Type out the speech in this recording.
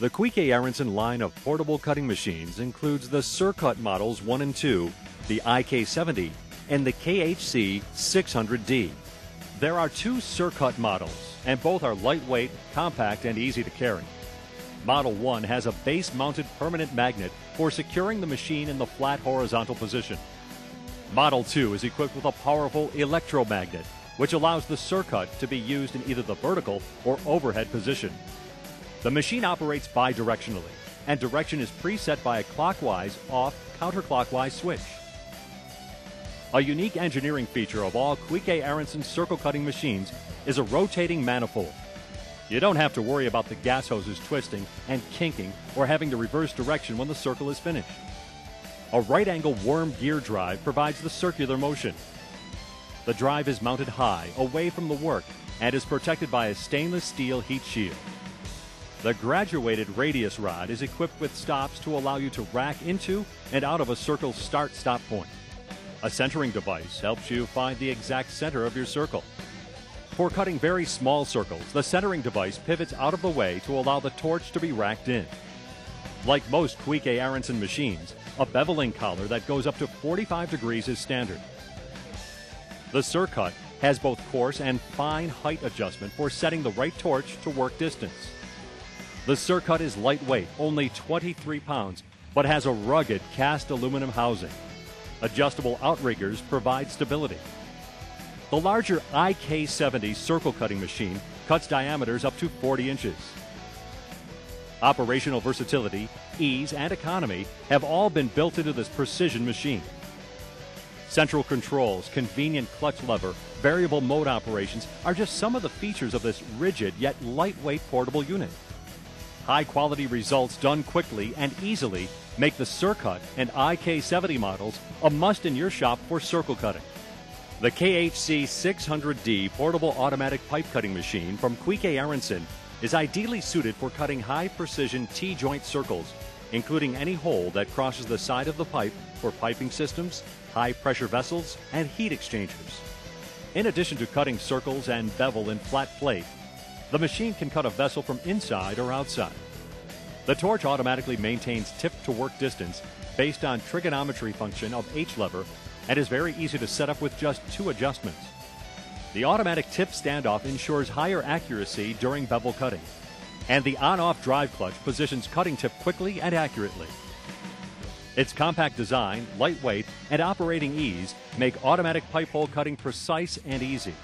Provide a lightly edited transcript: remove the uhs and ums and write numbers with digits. The Koike Aronson line of portable cutting machines includes the Cir-Cut models 1 and 2, the IK-70, and the KHC-600D. There are two Cir-Cut models, and both are lightweight, compact, and easy to carry. Model 1 has a base-mounted permanent magnet for securing the machine in the flat horizontal position. Model 2 is equipped with a powerful electromagnet, which allows the Cir-Cut to be used in either the vertical or overhead position. The machine operates bidirectionally, and direction is preset by a clockwise off/counterclockwise switch. A unique engineering feature of all Koike Aronson circle cutting machines is a rotating manifold. You don't have to worry about the gas hoses twisting and kinking or having to reverse direction when the circle is finished. A right-angle worm gear drive provides the circular motion. The drive is mounted high, away from the work, and is protected by a stainless steel heat shield. The graduated radius rod is equipped with stops to allow you to rack into and out of a circle's start-stop point. A centering device helps you find the exact center of your circle. For cutting very small circles, the centering device pivots out of the way to allow the torch to be racked in. Like most Koike Aronson machines, a beveling collar that goes up to 45 degrees is standard. The Cir-Cut has both coarse and fine height adjustment for setting the right torch to work distance. The Cir-Cut is lightweight, only 23 pounds, but has a rugged cast aluminum housing. Adjustable outriggers provide stability. The larger IK-70 circle cutting machine cuts diameters up to 40 inches. Operational versatility, ease, and economy have all been built into this precision machine. Central controls, convenient clutch lever, variable mode operations are just some of the features of this rigid yet lightweight portable unit. High-quality results done quickly and easily make the Cir-Cut and IK-70 models a must in your shop for circle cutting. The KHC-600D portable automatic pipe cutting machine from Koike Aronson is ideally suited for cutting high-precision T-joint circles, including any hole that crosses the side of the pipe for piping systems, high-pressure vessels, and heat exchangers. In addition to cutting circles and bevel in flat plate, the machine can cut a vessel from inside or outside. The torch automatically maintains tip-to-work distance based on trigonometry function of H-lever and is very easy to set up with just two adjustments. The automatic tip standoff ensures higher accuracy during bevel cutting, and the on-off drive clutch positions cutting tip quickly and accurately. Its compact design, lightweight, and operating ease make automatic pipe hole cutting precise and easy.